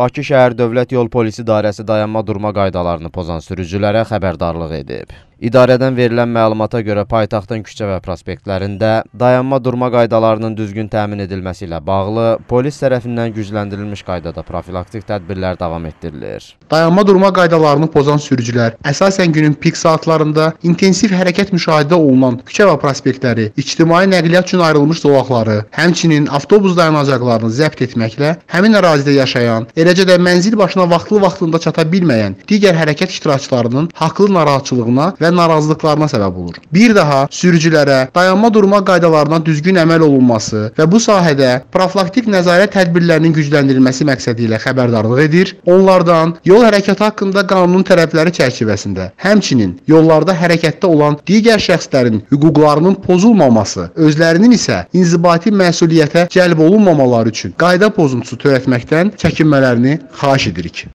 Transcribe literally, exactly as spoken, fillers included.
Bakı Şəhər Dövlət Yol Polisi İdarəsi dayanma durma qaydalarını pozan sürücülərə xəbərdarlıq edib. İdarədən verilən məlumata görə paytaxtın küçə və prospektlərində dayanma durma qaydalarının düzgün təmin edilməsi ilə bağlı polis tərəfindən gücləndirilmiş qaydada profilaktik tədbirlər davam etdirilir. Dayanma durma qaydalarını pozan sürücülər əsasən günün pik saatlarında intensiv hərəkət müşahidə olunan küçə və prospektləri, ictimai nəqliyyat üçün ayrılmış zolaqları, həmçinin avtobus dayanacaqlarını zəbt etməklə həmin ərazidə yaşayan, eləcə də mənzil başına vaxtlı-vaxtında çata bilməyən digər hərəkət iştirakçılarının haqlı narahatçılığına və narazılıqlarına səbəb olur. Bir daha sürücülərə dayanma durma qaydalarına düzgün əməl olunması və bu sahədə profilaktik nəzarət tədbirlərinin gücləndirilməsi məqsədi ilə xəbərdarlıq edir. Onlardan yol hərəkəti haqqında qanunun tələbləri çərçivəsində, həmçinin yollarda hərəkətdə olan digər şəxslərin hüquqlarının pozulmaması, özlərinin isə inzibati məsuliyyətə cəlb olunmamaları üçün qayda pozuntusu törətməkdən çəkinmələrini xahiş edirik.